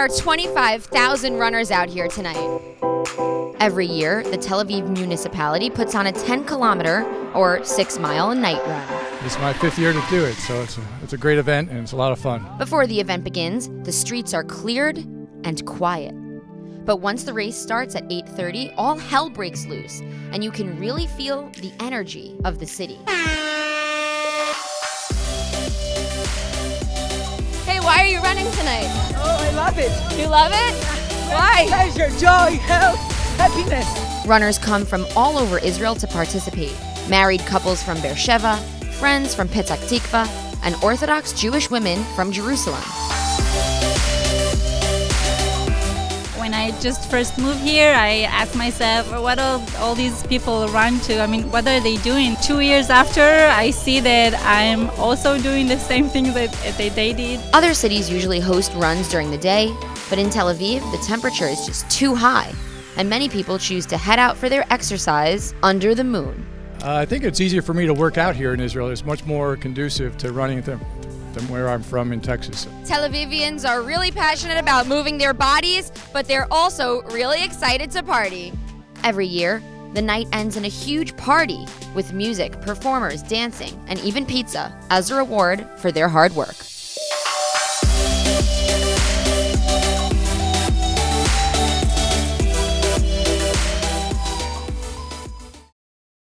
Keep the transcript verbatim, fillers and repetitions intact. are twenty-five thousand runners out here tonight. Every year, the Tel Aviv municipality puts on a ten kilometer or six mile night run. It's my fifth year to do it, so it's a, it's a great event and it's a lot of fun. Before the event begins, the streets are cleared and quiet. But once the race starts at eight thirty, all hell breaks loose, and you can really feel the energy of the city. Hey, why are you running tonight? Oh, I love it. You love it? Why? Pleasure, joy, health, happiness. Runners come from all over Israel to participate. Married couples from Beersheva, friends from Petah Tikva, and Orthodox Jewish women from Jerusalem. When I just first moved here, I asked myself, what all, all these people run to? I mean, what are they doing? Two years after, I see that I'm also doing the same thing that, that they did. Other cities usually host runs during the day, but in Tel Aviv, the temperature is just too high, and many people choose to head out for their exercise under the moon. Uh, I think it's easier for me to work out here in Israel. It's much more conducive to running than, than where I'm from in Texas. Tel Avivians are really passionate about moving their bodies, but they're also really excited to party. Every year, the night ends in a huge party with music, performers, dancing, and even pizza as a reward for their hard work.